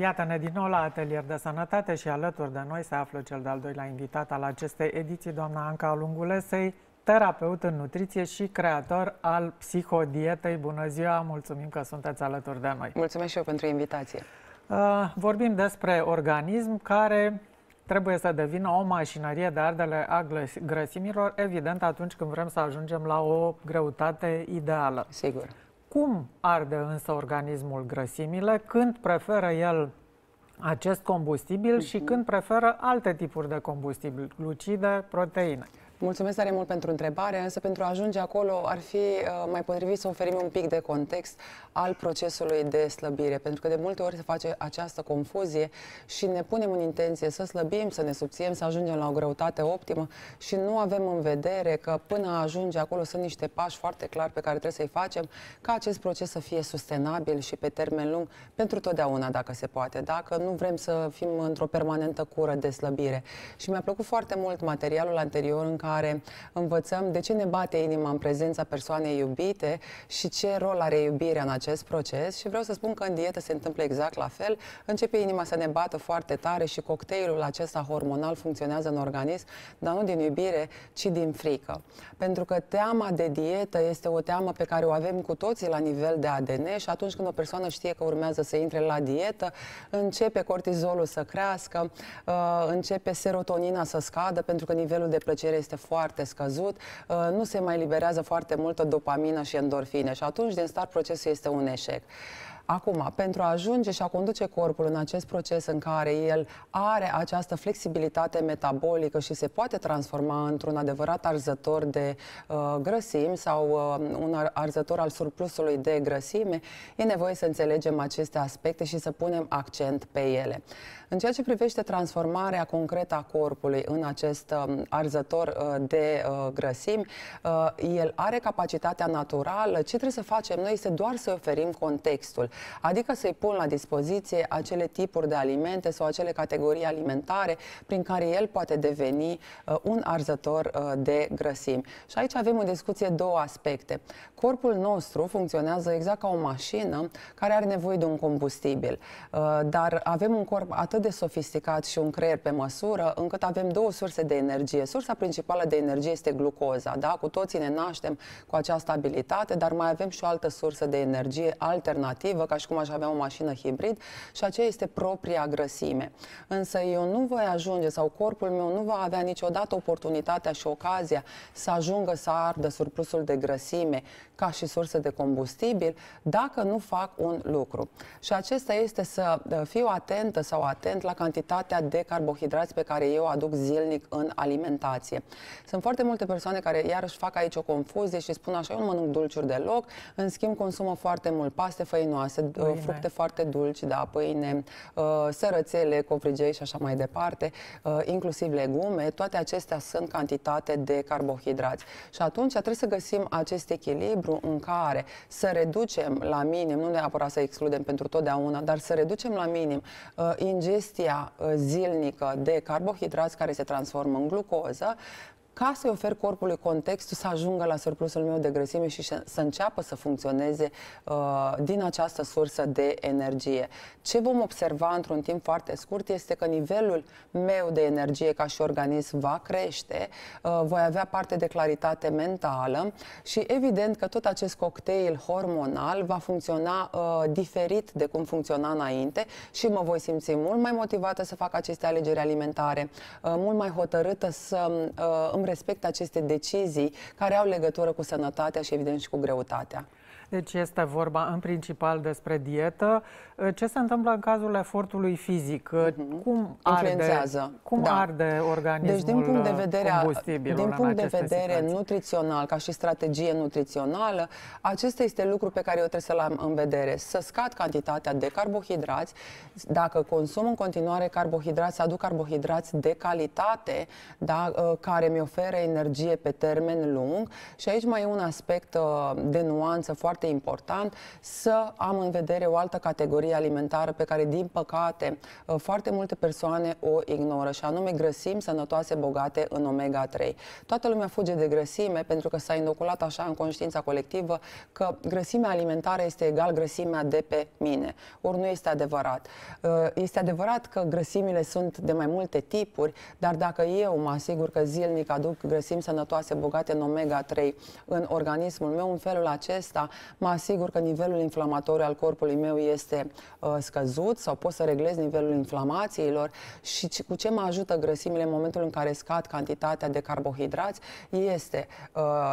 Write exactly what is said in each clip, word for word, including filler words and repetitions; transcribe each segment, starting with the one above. Iată-ne din nou la Atelier de Sănătate și alături de noi se află cel de-al doilea invitat al acestei ediții, doamna Anca Alungulesei, terapeut în nutriție și creator al Psihodietei. Bună ziua, mulțumim că sunteți alături de noi. Mulțumesc și eu pentru invitație. Vorbim despre organism care trebuie să devină o mașinărie de ardere a grăsimilor, evident atunci când vrem să ajungem la o greutate ideală. Sigur. Cum arde însă organismul grăsimile, când preferă el acest combustibil uh-huh. și când preferă alte tipuri de combustibil, glucide, proteine? Mulțumesc tare mult pentru întrebare, însă pentru a ajunge acolo ar fi mai potrivit să oferim un pic de context al procesului de slăbire, pentru că de multe ori se face această confuzie și ne punem în intenție să slăbim, să ne subțiem, să ajungem la o greutate optimă și nu avem în vedere că până a ajunge acolo sunt niște pași foarte clari pe care trebuie să-i facem ca acest proces să fie sustenabil și pe termen lung pentru totdeauna, dacă se poate, dacă nu vrem să fim într-o permanentă cură de slăbire. Și mi-a plăcut foarte mult materialul anterior în care care învățăm de ce ne bate inima în prezența persoanei iubite și ce rol are iubirea în acest proces. Și vreau să spun că în dietă se întâmplă exact la fel. Începe inima să ne bată foarte tare și cocktailul acesta hormonal funcționează în organism, dar nu din iubire, ci din frică. Pentru că teama de dietă este o teamă pe care o avem cu toții la nivel de A D N și atunci când o persoană știe că urmează să intre la dietă, începe cortizolul să crească, începe serotonina să scadă pentru că nivelul de plăcere este foarte scăzut, nu se mai liberează foarte multă dopamină și endorfine și atunci din start procesul este un eșec. Acum, pentru a ajunge și a conduce corpul în acest proces în care el are această flexibilitate metabolică și se poate transforma într-un adevărat arzător de uh, grăsimi sau uh, un arzător al surplusului de grăsime, e nevoie să înțelegem aceste aspecte și să punem accent pe ele. În ceea ce privește transformarea concretă a corpului în acest uh, arzător uh, de uh, grăsimi, uh, el are capacitatea naturală. Ce trebuie să facem noi este doar să oferim contextul. Adică să-i pun la dispoziție acele tipuri de alimente sau acele categorii alimentare prin care el poate deveni uh, un arzător uh, de grăsimi. Și aici avem în discuție două aspecte. Corpul nostru funcționează exact ca o mașină care are nevoie de un combustibil, uh, dar avem un corp atât de sofisticat și un creier pe măsură, încât avem două surse de energie. Sursa principală de energie este glucoza, da? Cu toții ne naștem cu această abilitate, dar mai avem și o altă sursă de energie alternativă, ca și cum aș avea o mașină hibrid, și aceea este propria grăsime. Însă eu nu voi ajunge sau corpul meu nu va avea niciodată oportunitatea și ocazia să ajungă să ardă surplusul de grăsime ca și sursă de combustibil dacă nu fac un lucru. Și acesta este să fiu atentă sau atent la cantitatea de carbohidrați pe care eu aduc zilnic în alimentație. Sunt foarte multe persoane care iarăși fac aici o confuzie și spun așa, eu nu mănânc dulciuri deloc, în schimb consumă foarte mult paste făinoase, Pâine. fructe foarte dulci, da, pâine, sărățele, covrigei și așa mai departe, inclusiv legume, toate acestea sunt cantitate de carbohidrați. Și atunci trebuie să găsim acest echilibru în care să reducem la minim, nu neapărat să excludem pentru totdeauna, dar să reducem la minim ingestia zilnică de carbohidrați care se transformă în glucoză, ca să-i ofer corpului contextul să ajungă la surplusul meu de grăsime și să înceapă să funcționeze uh, din această sursă de energie. Ce vom observa într-un timp foarte scurt este că nivelul meu de energie ca și organism va crește, uh, voi avea parte de claritate mentală și evident că tot acest cocktail hormonal va funcționa uh, diferit de cum funcționa înainte și mă voi simți mult mai motivată să fac aceste alegeri alimentare, uh, mult mai hotărâtă să uh, îmi respect aceste decizii care au legătură cu sănătatea și, evident, și cu greutatea. Deci este vorba în principal despre dietă. Ce se întâmplă în cazul efortului fizic? Mm-hmm. Cum influențează? Arde, cum da. arde organismul? Deci din punct de vedere, din punct de vedere situații. nutrițional, ca și strategie nutrițională, acesta este lucru pe care eu trebuie să-l am în vedere. Să scad cantitatea de carbohidrați. Dacă consum în continuare carbohidrați, să aduc carbohidrați de calitate, da, care mi oferă energie pe termen lung. Și aici mai e un aspect de nuanță foarte foarte important să am în vedere o altă categorie alimentară pe care, din păcate, foarte multe persoane o ignoră, și anume grăsimi sănătoase bogate în omega trei. Toată lumea fuge de grăsime pentru că s-a inoculat așa în conștiința colectivă că grăsimea alimentară este egal grăsimea de pe mine. Ori nu este adevărat. Este adevărat că grăsimile sunt de mai multe tipuri, dar dacă eu mă asigur că zilnic aduc grăsimi sănătoase bogate în omega trei în organismul meu, în felul acesta mă asigur că nivelul inflamatoriu al corpului meu este scăzut sau pot să reglez nivelul inflamațiilor. Și cu ce mă ajută grăsimile în momentul în care scad cantitatea de carbohidrați este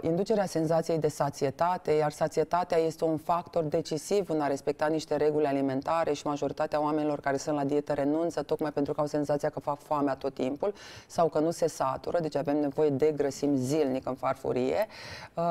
inducerea senzației de sațietate, iar sațietatea este un factor decisiv în a respecta niște reguli alimentare și majoritatea oamenilor care sunt la dietă renunță tocmai pentru că au senzația că fac foamea tot timpul sau că nu se satură, deci avem nevoie de grăsimi zilnic în farfurie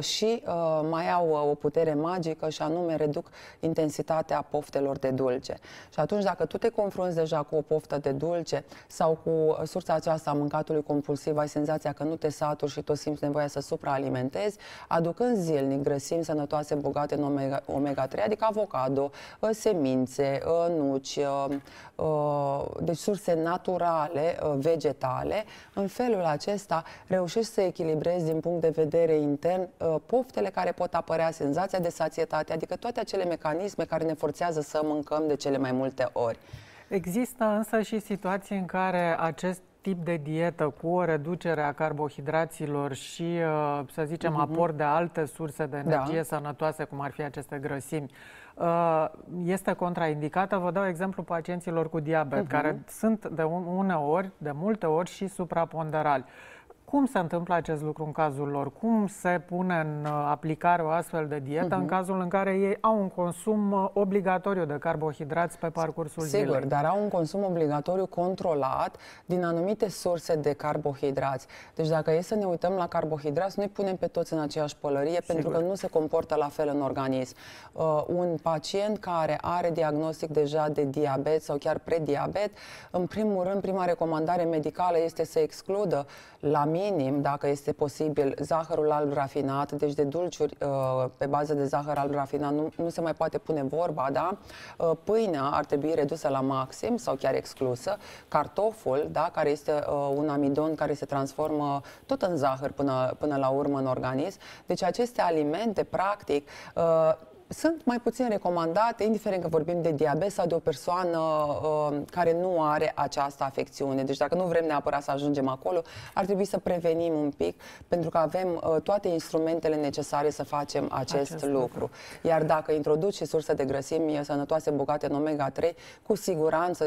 și mai au o putere magică și anume reduc intensitatea poftelor de dulce. Și atunci dacă tu te confrunți deja cu o poftă de dulce sau cu sursa aceasta a mâncatului compulsiv, ai senzația că nu te saturi și tu simți nevoia să supraalimentezi, aducând zilnic grăsimi sănătoase bogate în omega trei, adică avocado, semințe, nuci, deci surse naturale, vegetale, în felul acesta reușești să echilibrezi din punct de vedere intern poftele care pot apărea, senzația de sațietate, adică toate acele mecanisme care ne forțează să mâncăm de cele mai multe ori. Există însă și situații în care acest tip de dietă cu o reducere a carbohidraților și, să zicem, uh-huh. aport de alte surse de energie da. sănătoase, cum ar fi aceste grăsimi, este contraindicată. Vă dau exemplu pacienților cu diabet, uh-huh. care sunt de uneori, de multe ori și supraponderali. Cum se întâmplă acest lucru în cazul lor? Cum se pune în aplicare o astfel de dietă uh-huh. în cazul în care ei au un consum obligatoriu de carbohidrați pe parcursul zilei? Sigur, dar au un consum obligatoriu controlat din anumite surse de carbohidrați. Deci dacă e să ne uităm la carbohidrați, nu-i punem pe toți în aceeași pălărie, Sigur. pentru că nu se comportă la fel în organism. Uh, un pacient care are diagnostic deja de diabet sau chiar prediabet, în primul rând, prima recomandare medicală este să excludă la minim, dacă este posibil, zahărul alb rafinat, deci de dulciuri uh, pe bază de zahăr alb rafinat nu, nu se mai poate pune vorba, da? Uh, pâinea ar trebui redusă la maxim sau chiar exclusă, cartoful, da? Care este uh, un amidon care se transformă tot în zahăr până, până la urmă în organism. Deci aceste alimente, practic, uh, sunt mai puțin recomandate, indiferent că vorbim de diabet sau de o persoană uh, care nu are această afecțiune. Deci dacă nu vrem neapărat să ajungem acolo, ar trebui să prevenim un pic, pentru că avem uh, toate instrumentele necesare să facem acest, acest lucru. lucru. Iar dacă introduci și surse de grăsimi sănătoase bogate în omega trei, cu siguranță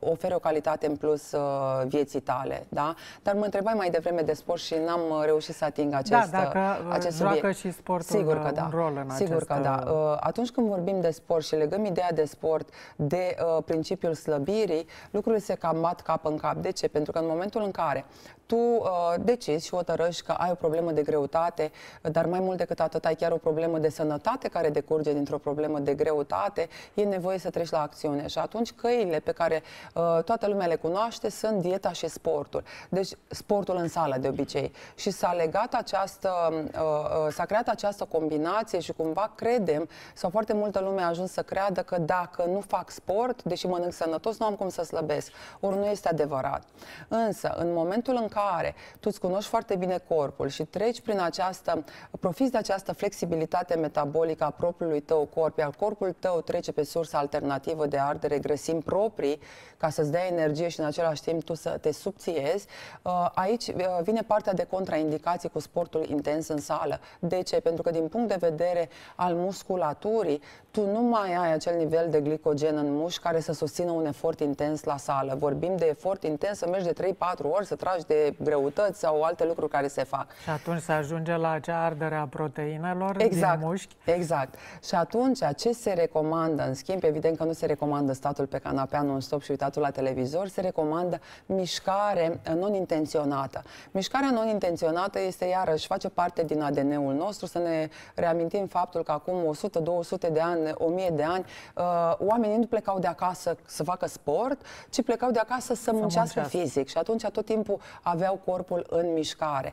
uh, oferă o calitate în plus uh, vieții tale. Da? Dar mă întrebai mai devreme de sport și n-am reușit să ating acest, da, dacă acest joacă subiect. Și sportul sigur că da. un rol în sigur că da. Atunci când vorbim de sport și legăm ideea de sport de uh, principiul slăbirii, lucrurile se cam bat cap în cap. De ce? Pentru că în momentul în care tu uh, decizi și hotărăști că ai o problemă de greutate, dar mai mult decât atât ai chiar o problemă de sănătate care decurge dintr-o problemă de greutate, e nevoie să treci la acțiune. Și atunci căile pe care uh, toată lumea le cunoaște sunt dieta și sportul. Deci sportul în sală de obicei. Și s-a legat această, uh, s-a creat această combinație și cumva crede sau foarte multă lume a ajuns să creadă că dacă nu fac sport, deși mănânc sănătos, nu am cum să slăbesc. Ori nu este adevărat. Însă, în momentul în care tu îți cunoști foarte bine corpul și treci prin această, profiți de această flexibilitate metabolică a propriului tău corp, iar corpul tău trece pe sursa alternativă de ardere grăsimi proprii, ca să-ți dea energie și în același timp tu să te subțiezi, aici vine partea de contraindicații cu sportul intens în sală. De ce? Pentru că din punct de vedere al musculaturii, tu nu mai ai acel nivel de glicogen în mușchi care să susțină un efort intens la sală. Vorbim de efort intens, să mergi de trei patru ori, să tragi de greutăți sau alte lucruri care se fac. Și atunci se ajunge la acea ardere a proteinelor exact, din mușchi. Exact. Și atunci, ce se recomandă? În schimb, evident că nu se recomandă statul pe canapea non-stop și uitatul la televizor, se recomandă mișcare non-intenționată. Mișcarea non-intenționată este, iarăși, face parte din A D N-ul nostru, să ne reamintim faptul că acum o sută, două sute de ani, o mie de ani, oamenii nu plecau de acasă să facă sport, ci plecau de acasă să muncească fizic și atunci tot timpul aveau corpul în mișcare.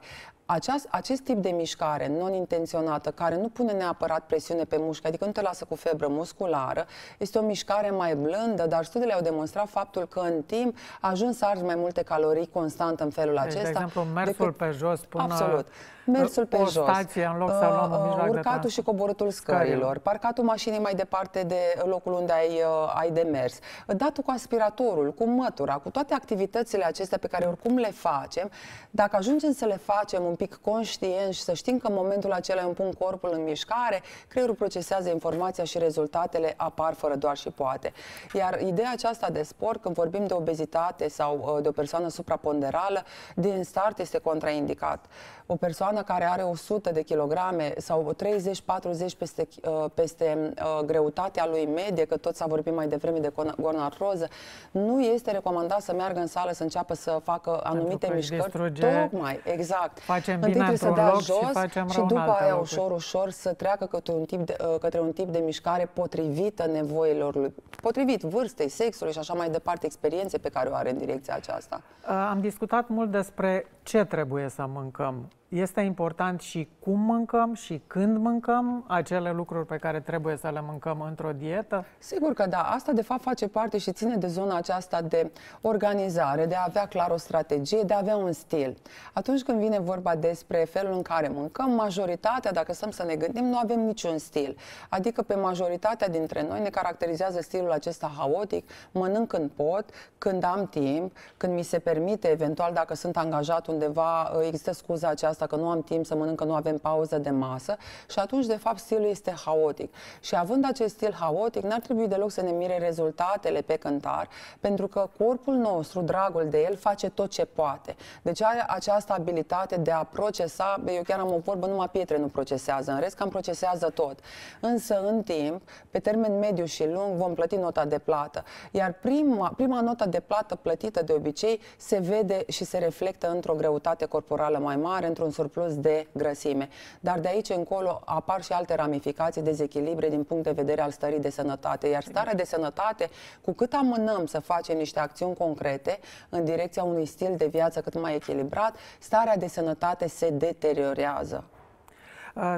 Aceast, acest tip de mișcare non-intenționată, care nu pune neapărat presiune pe mușchi, adică nu te lasă cu febră musculară, este o mișcare mai blândă, dar studiile au demonstrat faptul că în timp ajungi să arzi mai multe calorii constant în felul acesta. De exemplu, mersul pe jos până... Absolut. Mersul pe jos, stație, în loc să luăm în mijloc urcatul de și coborâtul scărilor, parcatul mașinii mai departe de locul unde ai, ai de mers, datul cu aspiratorul, cu mătura, cu toate activitățile acestea pe care oricum le facem, dacă ajungem să le facem un pic conștient și să știm că în momentul acela îmi pun corpul în mișcare, creierul procesează informația și rezultatele apar fără doar și poate. Iar ideea aceasta de sport, când vorbim de obezitate sau de o persoană supraponderală, din start este contraindicat. O persoană care are o sută de kilograme sau treizeci patruzeci peste, peste uh, greutatea lui medie, că tot s-a vorbit mai devreme de gonartroză, nu este recomandat să meargă în sală, să înceapă să facă anumite mișcări. Tocmai, exact. Facem bine într-un loc jos și facem rău și după aia ușor, ușor să treacă către un tip de, uh, către un tip de mișcare potrivită nevoilor lui, potrivit vârstei, sexului și așa mai departe, experiențe pe care o are în direcția aceasta. Uh, am discutat mult despre ce trebuie să mâncăm. Este important și cum mâncăm și când mâncăm acele lucruri pe care trebuie să le mâncăm într-o dietă? Sigur că da. Asta de fapt face parte și ține de zona aceasta de organizare, de a avea clar o strategie, de a avea un stil. Atunci când vine vorba despre felul în care mâncăm, majoritatea, dacă stăm să ne gândim, nu avem niciun stil. Adică pe majoritatea dintre noi ne caracterizează stilul acesta haotic, mănânc când pot, când am timp, când mi se permite, eventual dacă sunt angajat undeva, există scuza aceasta că nu am timp să mănânc, că nu avem pauză de masă și atunci, de fapt, stilul este haotic. Și având acest stil haotic, n-ar trebui deloc să ne mire rezultatele pe cântar, pentru că corpul nostru, dragul de el, face tot ce poate. Deci are această abilitate de a procesa, eu chiar am o vorbă, numai pietre nu procesează, în rest cam procesează tot. Însă, în timp, pe termen mediu și lung, vom plăti nota de plată. Iar prima, prima notă de plată plătită, de obicei, se vede și se reflectă într-o greutate corporală mai mare, într-un surplus de grăsime. Dar de aici încolo apar și alte ramificații, dezechilibre din punct de vedere al stării de sănătate. Iar starea de sănătate, cu cât amânăm să facem niște acțiuni concrete în direcția unui stil de viață cât mai echilibrat, starea de sănătate se deteriorează.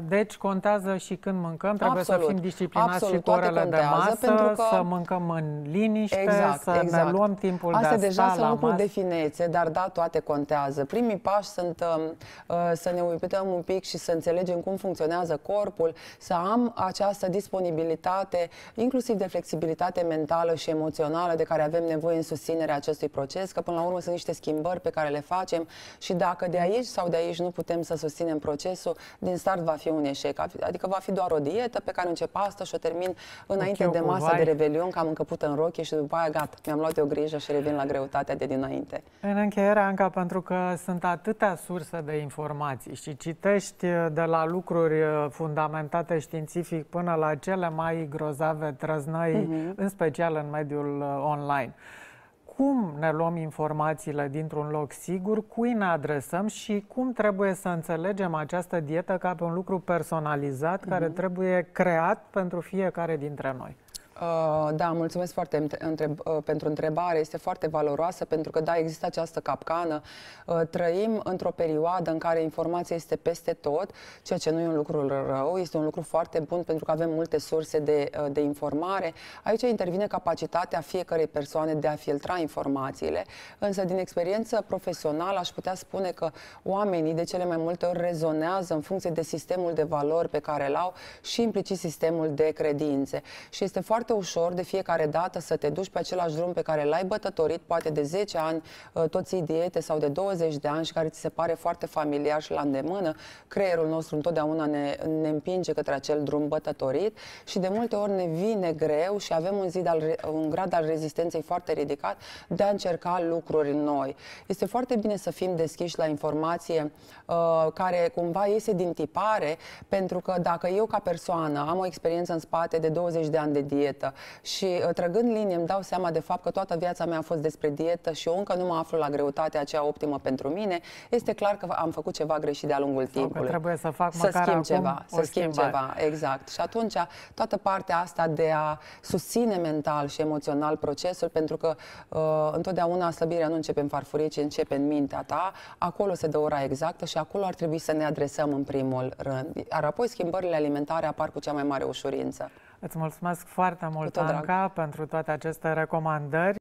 Deci contează și când mâncăm, trebuie absolut, să fim disciplinați absolut, și cu orele de masă, pentru că... să mâncăm în liniște, exact, să exact. ne luăm timpul Astea de a sta la masă. Astea deja sunt lucruri de finețe, dar da, toate contează. Primii pași sunt uh, să ne uităm un pic și să înțelegem cum funcționează corpul, să am această disponibilitate, inclusiv de flexibilitate mentală și emoțională de care avem nevoie în susținerea acestui proces, că până la urmă sunt niște schimbări pe care le facem și dacă de aici sau de aici nu putem să susținem procesul, din start va fi un eșec, adică va fi doar o dietă pe care încep asta și o termin înainte de masa de revelion, că am încăput în rochie și după aia gata, mi-am luat eu grijă și revin la greutatea de dinainte. În încheiere, Anca, pentru că sunt atâtea surse de informații și citești de la lucruri fundamentate științific până la cele mai grozave trăznăi, uh-huh. în special în mediul online. Cum ne luăm informațiile dintr-un loc sigur, cui ne adresăm și cum trebuie să înțelegem această dietă ca pe un lucru personalizat, mm-hmm. care trebuie creat pentru fiecare dintre noi? Da, mulțumesc foarte pentru întrebare, este foarte valoroasă pentru că, da, există această capcană. Trăim într-o perioadă în care informația este peste tot, ceea ce nu e un lucru rău, este un lucru foarte bun pentru că avem multe surse de, de informare. Aici intervine capacitatea fiecărei persoane de a filtra informațiile, însă din experiență profesională aș putea spune că oamenii de cele mai multe ori rezonează în funcție de sistemul de valori pe care îl au și implicit sistemul de credințe. Și este foarte ușor de fiecare dată să te duci pe același drum pe care l-ai bătătorit poate de zece ani, tot ții diete sau de douăzeci de ani și care ți se pare foarte familiar și la îndemână. Creierul nostru întotdeauna ne, ne împinge către acel drum bătătorit și de multe ori ne vine greu și avem un, zid al, un grad al rezistenței foarte ridicat de a încerca lucruri noi. Este foarte bine să fim deschiși la informație uh, care cumva iese din tipare, pentru că dacă eu ca persoană am o experiență în spate de douăzeci de ani de dietă, dietă. Și trăgând linie îmi dau seama de fapt că toată viața mea a fost despre dietă și eu încă nu mă aflu la greutatea aceea optimă pentru mine. Este clar că am făcut ceva greșit de-a lungul timpului. Trebuie să fac măcar să schimb ceva, să schimb ceva, exact. Și atunci toată partea asta de a susține mental și emoțional procesul, pentru că uh, întotdeauna slăbirea nu începe în farfurie, ci începe în mintea ta. Acolo se dă ora exactă și acolo ar trebui să ne adresăm în primul rând. Iar apoi schimbările alimentare apar cu cea mai mare ușurință. Îți mulțumesc foarte mult, Anca, pentru toate aceste recomandări.